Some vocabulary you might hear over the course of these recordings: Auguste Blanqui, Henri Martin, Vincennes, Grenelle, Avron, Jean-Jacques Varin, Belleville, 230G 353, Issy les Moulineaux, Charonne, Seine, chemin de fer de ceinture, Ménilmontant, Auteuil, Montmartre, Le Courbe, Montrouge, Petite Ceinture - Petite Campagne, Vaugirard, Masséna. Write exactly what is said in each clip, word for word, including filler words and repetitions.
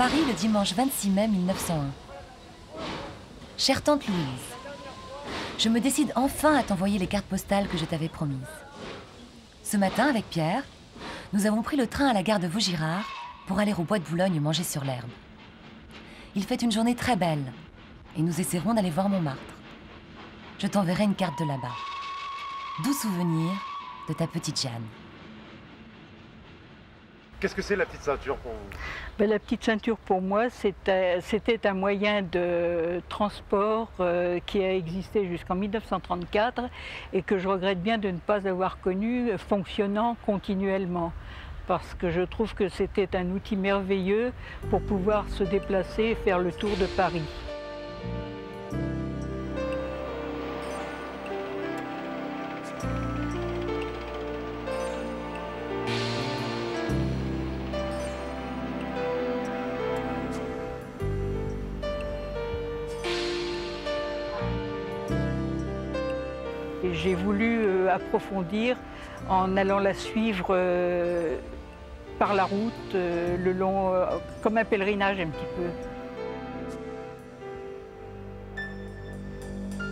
Paris le dimanche vingt-six mai mille neuf cent un. Chère tante Louise, je me décide enfin à t'envoyer les cartes postales que je t'avais promises. Ce matin, avec Pierre, nous avons pris le train à la gare de Vaugirard pour aller au bois de Boulogne manger sur l'herbe. Il fait une journée très belle et nous essaierons d'aller voir Montmartre. Je t'enverrai une carte de là-bas. Doux souvenir de ta petite Jeanne. Qu'est-ce que c'est la petite ceinture pour vous? Ben, la petite ceinture pour moi, c'était un moyen de transport euh, qui a existé jusqu'en mille neuf cent trente-quatre et que je regrette bien de ne pas avoir connu fonctionnant continuellement. Parce que je trouve que c'était un outil merveilleux pour pouvoir se déplacer et faire le tour de Paris. J'ai voulu approfondir en allant la suivre par la route, le long, comme un pèlerinage un petit peu.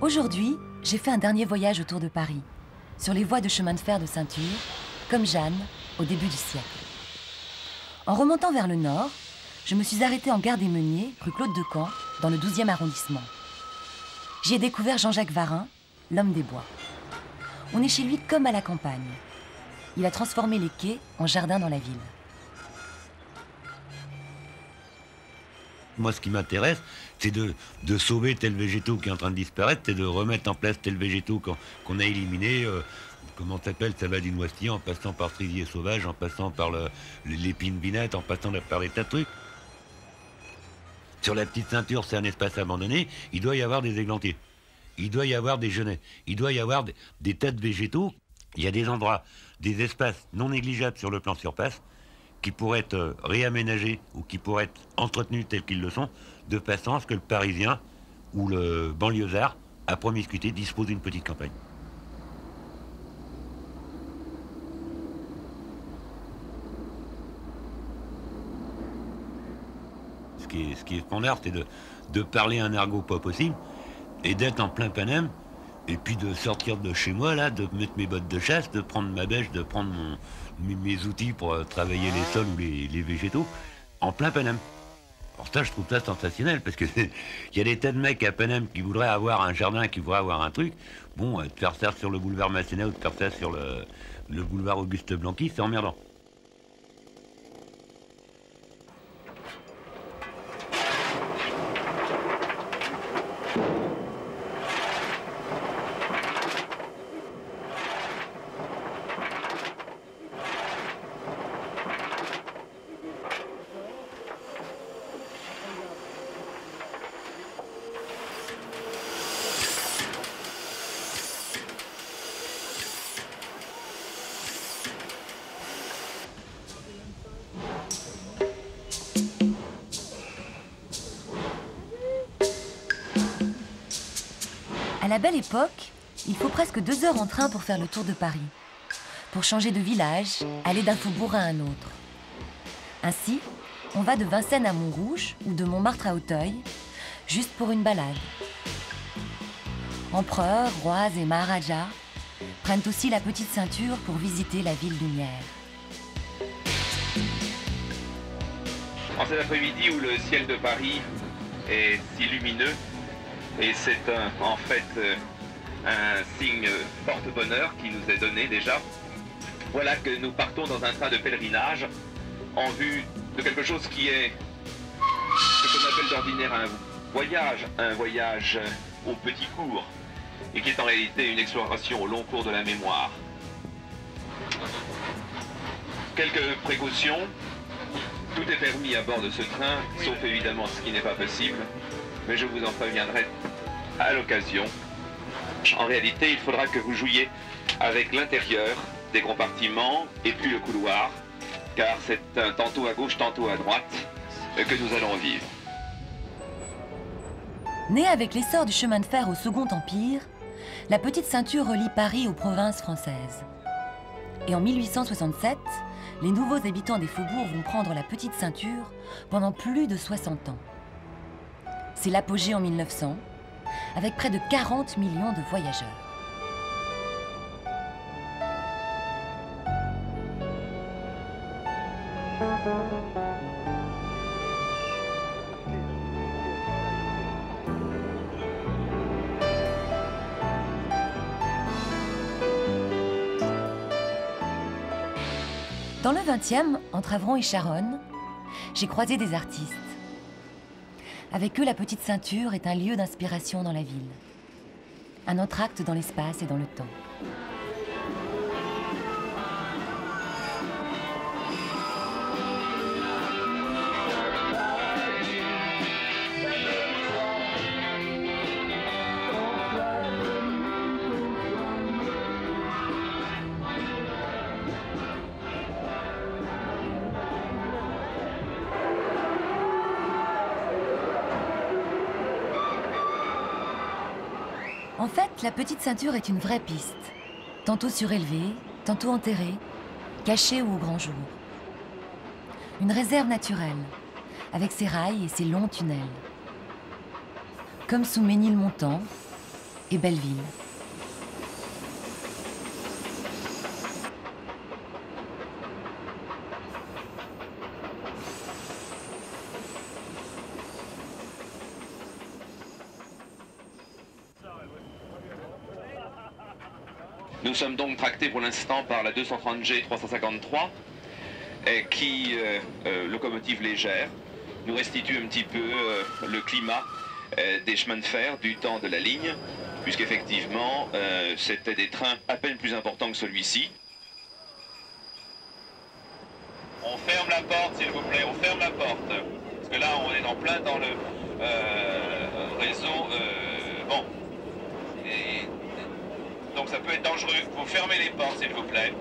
Aujourd'hui, j'ai fait un dernier voyage autour de Paris, sur les voies de chemin de fer de ceinture, comme Jeanne au début du siècle. En remontant vers le nord, je me suis arrêtée en gare des Meuniers, rue Claude-de-Camp, dans le douzième arrondissement. J'y ai découvert Jean-Jacques Varin, l'homme des bois. On est chez lui comme à la campagne. Il a transformé les quais en jardins dans la ville. Moi, ce qui m'intéresse, c'est de, de sauver tel végétaux qui est en train de disparaître, c'est de remettre en place tel végétaux qu'on qu'on a éliminé. Euh, Comment s'appelle, ça va du noisetier en passant par cerisier sauvage, en passant par l'épine binette, en passant par des tas de trucs. Sur la petite ceinture, c'est un espace abandonné, il doit y avoir des églantiers, il doit y avoir des genêts, il doit y avoir des, des tas de végétaux. Il y a des endroits, des espaces non négligeables sur le plan surface qui pourraient être réaménagés ou qui pourraient être entretenus tels qu'ils le sont, de façon à ce que le Parisien ou le banlieusard, à promiscuité, dispose d'une petite campagne. Qui est, ce qui est standard, c'est de, de parler un argot pas possible et d'être en plein Panem, et puis de sortir de chez moi, là, de mettre mes bottes de chasse, de prendre ma bêche, de prendre mon, mes, mes outils pour euh, travailler les sols ou les, les végétaux, en plein Panem. Alors ça, je trouve ça sensationnel, parce que il y a des tas de mecs à Panem qui voudraient avoir un jardin, qui voudraient avoir un truc. Bon, euh, de faire ça sur le boulevard Masséna ou de faire ça sur le, le boulevard Auguste Blanqui, c'est emmerdant. À la belle époque, il faut presque deux heures en train pour faire le tour de Paris, pour changer de village, aller d'un faubourg à un autre. Ainsi, on va de Vincennes à Montrouge ou de Montmartre à Auteuil, juste pour une balade. Empereurs, rois et maharajas prennent aussi la petite ceinture pour visiter la ville lumière. En cet après-midi où le ciel de Paris est si lumineux, et c'est en fait un signe porte-bonheur qui nous est donné déjà. Voilà que nous partons dans un train de pèlerinage en vue de quelque chose qui est ce qu'on appelle d'ordinaire un voyage, un voyage au petit cours, et qui est en réalité une exploration au long cours de la mémoire. Quelques précautions, tout est permis à bord de ce train, sauf évidemment ce qui n'est pas possible, mais je vous en préviendrai à l'occasion. En réalité, il faudra que vous jouiez avec l'intérieur des compartiments et puis le couloir, car c'est un tantôt à gauche, tantôt à droite que nous allons vivre. Née avec l'essor du chemin de fer au Second Empire, la petite ceinture relie Paris aux provinces françaises. Et en mille huit cent soixante-sept, les nouveaux habitants des faubourgs vont prendre la petite ceinture pendant plus de soixante ans. C'est l'apogée en mille neuf cents, avec près de quarante millions de voyageurs. Dans le vingtième, entre Avron et Charonne, j'ai croisé des artistes. Avec eux, la petite ceinture est un lieu d'inspiration dans la ville. Un entracte dans l'espace et dans le temps. En fait, la petite ceinture est une vraie piste, tantôt surélevée, tantôt enterrée, cachée ou au grand jour. Une réserve naturelle, avec ses rails et ses longs tunnels. Comme sous Ménilmontant et Belleville. Nous sommes donc tractés pour l'instant par la deux cent trente G trois cent cinquante-trois eh, qui, euh, euh, locomotive légère, nous restitue un petit peu euh, le climat euh, des chemins de fer du temps de la ligne, puisqu'effectivement euh, c'était des trains à peine plus importants que celui-ci. On ferme la porte s'il vous plaît, on ferme la porte, parce que là on est en plein dans le euh, réseau, euh, bon. Et... donc ça peut être dangereux, vous fermez les portes s'il vous plaît.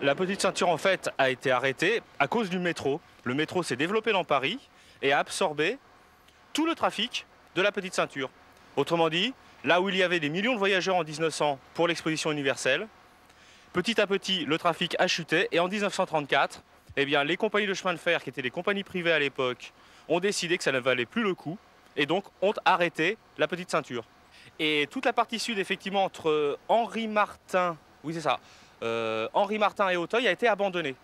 La petite ceinture en fait a été arrêtée à cause du métro. Le métro s'est développé dans Paris et a absorbé tout le trafic de la petite ceinture. Autrement dit, là où il y avait des millions de voyageurs en mille neuf cents pour l'exposition universelle, petit à petit le trafic a chuté et en mille neuf cent trente-quatre, eh bien, les compagnies de chemin de fer qui étaient des compagnies privées à l'époque ont décidé que ça ne valait plus le coup et donc ont arrêté la petite ceinture. Et toute la partie sud, effectivement, entre Henri Martin, oui c'est ça, euh, Henri Martin et Auteuil a été abandonnée.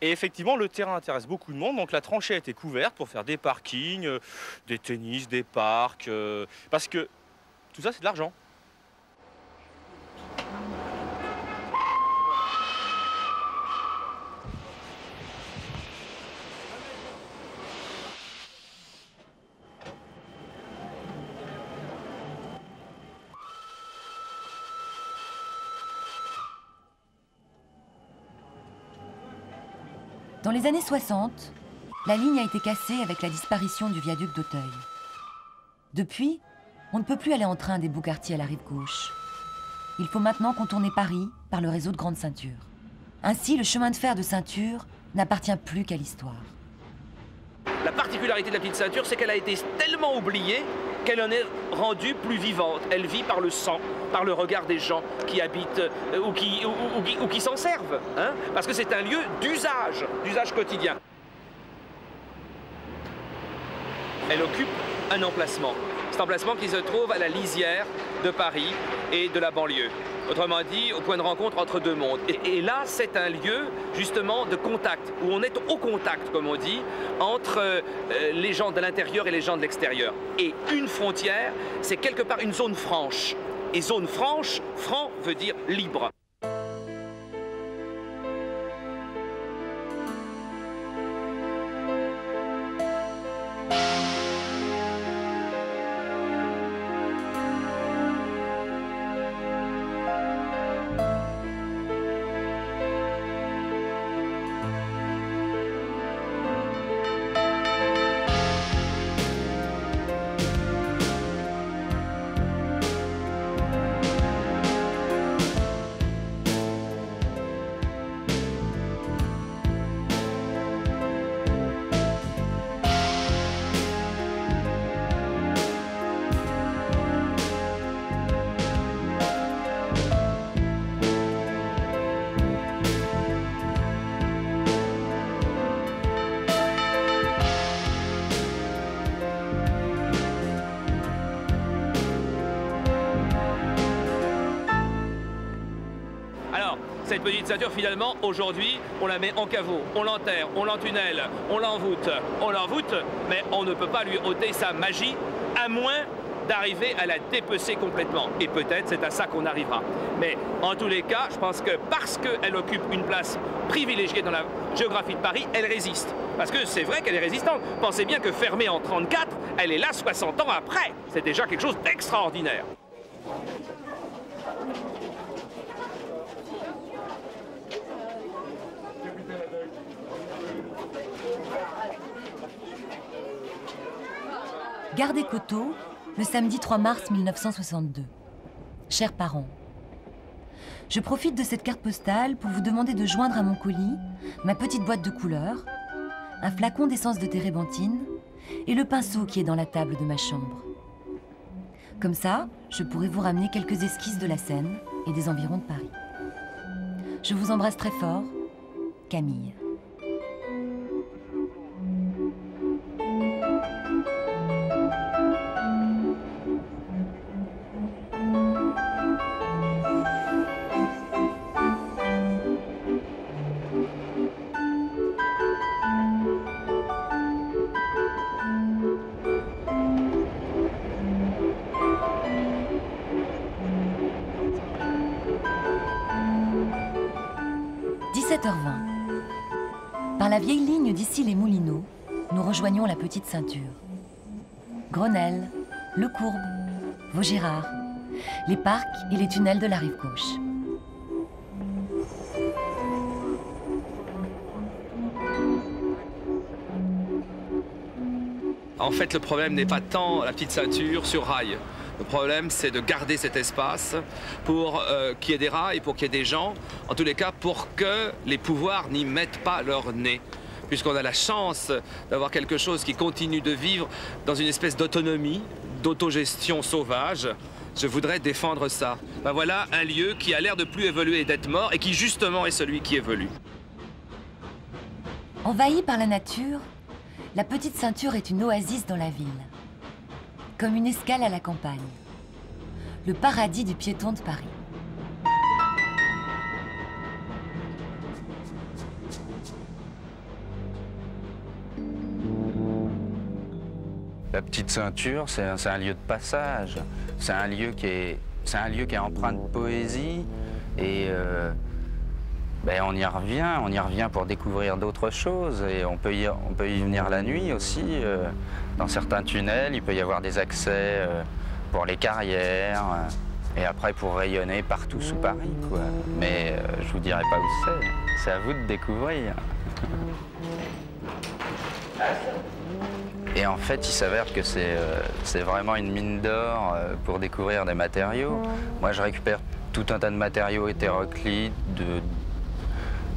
Et effectivement, le terrain intéresse beaucoup de monde, donc la tranchée a été couverte pour faire des parkings, euh, des tennis, des parcs, euh, parce que tout ça c'est de l'argent. Dans les années soixante, la ligne a été cassée avec la disparition du viaduc d'Auteuil. Depuis, on ne peut plus aller en train des beaux quartiers à la rive gauche. Il faut maintenant contourner Paris par le réseau de grande ceinture. Ainsi, le chemin de fer de ceinture n'appartient plus qu'à l'histoire. La particularité de la petite ceinture, c'est qu'elle a été tellement oubliée qu'elle en est rendue plus vivante. Elle vit par le sang, par le regard des gens qui habitent euh, ou qui, ou, ou, ou qui, ou qui s'en servent, hein, parce que c'est un lieu d'usage, d'usage quotidien. Elle occupe un emplacement, cet emplacement qui se trouve à la lisière de Paris et de la banlieue. Autrement dit, au point de rencontre entre deux mondes. Et, et là, c'est un lieu, justement, de contact, où on est au contact, comme on dit, entre euh, les gens de l'intérieur et les gens de l'extérieur. Et une frontière, c'est quelque part une zone franche. Et zone franche, franc veut dire libre. cette petite ceinture, finalement, aujourd'hui, on la met en caveau, on l'enterre, on l'entunnelle, on l'envoûte, on l'envoûte, mais on ne peut pas lui ôter sa magie, à moins d'arriver à la dépecer complètement. Et peut-être c'est à ça qu'on arrivera. Mais en tous les cas, je pense que parce qu'elle occupe une place privilégiée dans la géographie de Paris, elle résiste. Parce que c'est vrai qu'elle est résistante. Pensez bien que fermée en mille neuf cent trente-quatre, elle est là soixante ans après. C'est déjà quelque chose d'extraordinaire. Gare des Coteaux, le samedi trois mars mille neuf cent soixante-deux. Chers parents, je profite de cette carte postale pour vous demander de joindre à mon colis ma petite boîte de couleurs, un flacon d'essence de térébenthine et le pinceau qui est dans la table de ma chambre. Comme ça, je pourrai vous ramener quelques esquisses de la Seine et des environs de Paris. Je vous embrasse très fort, Camille. dix-sept heures vingt. Par la vieille ligne d'ici les Moulineaux, nous rejoignons la Petite Ceinture. Grenelle, Le Courbe, Vaugirard, les parcs et les tunnels de la rive gauche. En fait, le problème n'est pas tant la Petite Ceinture sur rail. Le problème, c'est de garder cet espace pour euh, qu'il y ait des rails, pour qu'il y ait des gens, en tous les cas pour que les pouvoirs n'y mettent pas leur nez. Puisqu'on a la chance d'avoir quelque chose qui continue de vivre dans une espèce d'autonomie, d'autogestion sauvage, je voudrais défendre ça. Ben voilà un lieu qui a l'air de plus évoluer et d'être mort, et qui justement est celui qui évolue. Envahie par la nature, la Petite Ceinture est une oasis dans la ville. Comme une escale à la campagne. Le paradis du piéton de Paris. La Petite Ceinture, c'est un, un lieu de passage. C'est un lieu qui est, c'est un lieu qui est empreint de poésie. Et euh, ben on y revient, on y revient pour découvrir d'autres choses. Et on peut y, on peut y venir la nuit aussi. Euh, Dans certains tunnels, il peut y avoir des accès pour les carrières et après pour rayonner partout sous Paris, quoi. Mais je vous dirai pas où c'est. C'est à vous de découvrir. Et en fait, il s'avère que c'est vraiment une mine d'or pour découvrir des matériaux. Moi, je récupère tout un tas de matériaux hétéroclites, de,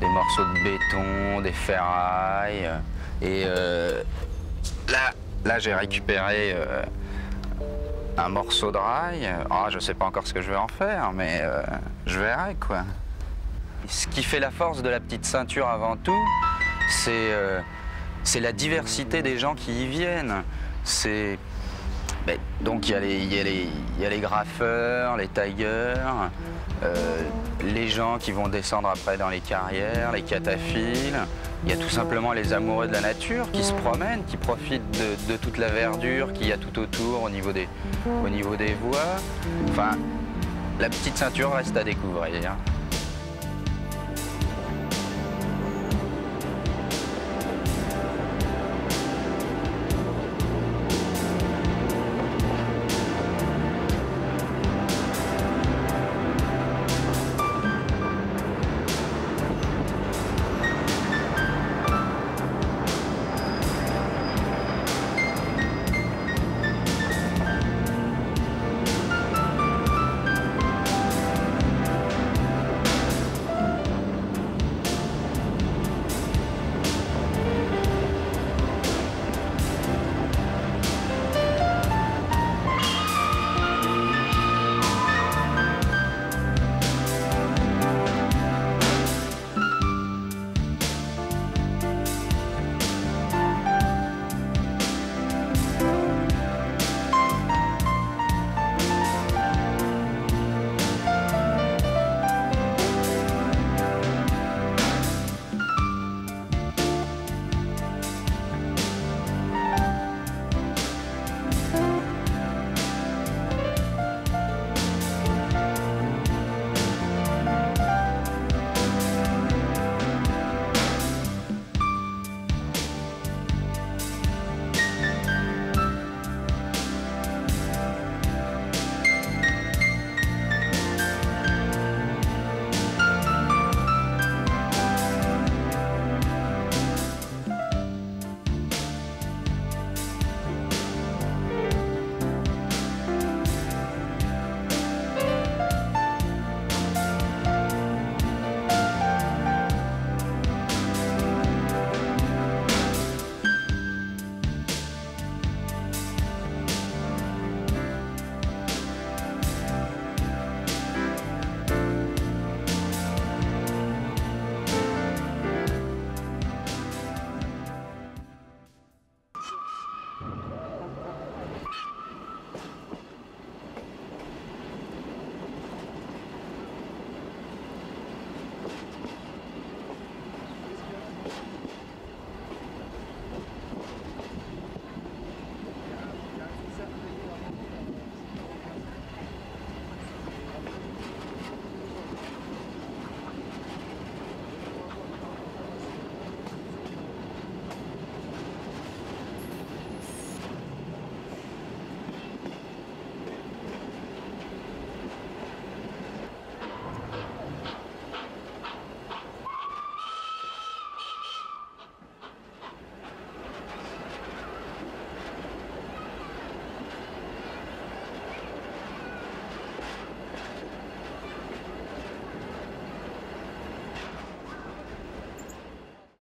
des morceaux de béton, des ferrailles. Et euh, là... Là, j'ai récupéré euh, un morceau de rail. Oh, je sais pas encore ce que je vais en faire, mais euh, je verrai, quoi. Ce qui fait la force de la Petite Ceinture avant tout, c'est euh, la diversité des gens qui y viennent. C'est... Ben, donc, il y, y, y a les graffeurs, les tailleurs, euh, les gens qui vont descendre après dans les carrières, les cataphiles. Il y a tout simplement les amoureux de la nature qui se promènent, qui profitent de, de toute la verdure qu'il y a tout autour au niveau, des, au niveau des voies. Enfin, la Petite Ceinture reste à découvrir.